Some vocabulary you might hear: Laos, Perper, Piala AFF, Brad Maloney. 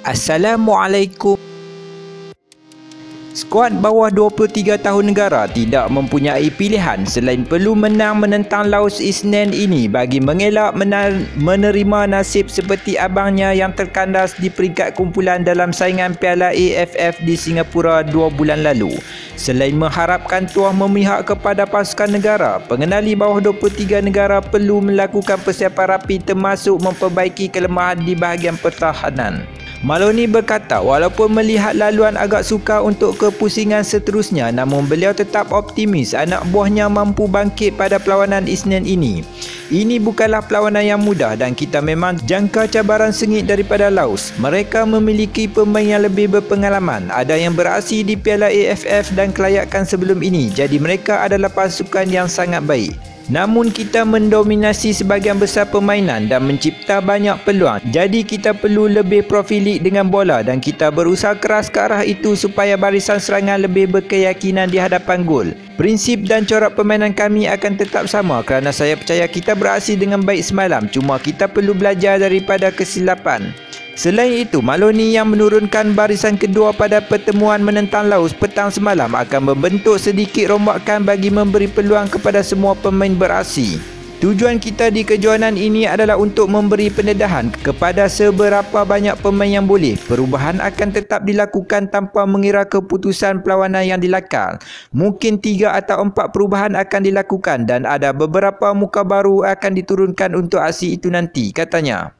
Assalamualaikum. Skuad bawah 23 tahun negara tidak mempunyai pilihan selain perlu menang menentang Laos Isnin ini bagi mengelak menerima nasib seperti abangnya yang terkandas di peringkat kumpulan dalam saingan Piala AFF di Singapura 2 bulan lalu. Selain mengharapkan tuah memihak kepada pasukan negara, pengendali bawah 23 negara perlu melakukan persiapan rapi termasuk memperbaiki kelemahan di bahagian pertahanan. Maloney berkata walaupun melihat laluan agak sukar untuk kepusingan seterusnya, namun beliau tetap optimis anak buahnya mampu bangkit pada perlawanan Isnin ini. Ini bukanlah perlawanan yang mudah dan kita memang jangka cabaran sengit daripada Laos. Mereka memiliki pemain yang lebih berpengalaman, ada yang beraksi di Piala AFF dan kelayakan sebelum ini, jadi mereka adalah pasukan yang sangat baik. Namun kita mendominasi sebahagian besar permainan dan mencipta banyak peluang. Jadi kita perlu lebih profilik dengan bola dan kita berusaha keras ke arah itu supaya barisan serangan lebih berkeyakinan di hadapan gol. Prinsip dan corak permainan kami akan tetap sama kerana saya percaya kita beraksi dengan baik semalam. Cuma kita perlu belajar daripada kesilapan. Selain itu, Maloney yang menurunkan barisan kedua pada pertemuan menentang Laos petang semalam akan membentuk sedikit rombakan bagi memberi peluang kepada semua pemain beraksi. Tujuan kita di kejohanan ini adalah untuk memberi pendedahan kepada seberapa banyak pemain yang boleh. Perubahan akan tetap dilakukan tanpa mengira keputusan perlawanan yang dilakar. Mungkin 3 atau 4 perubahan akan dilakukan dan ada beberapa muka baru akan diturunkan untuk aksi itu nanti, katanya.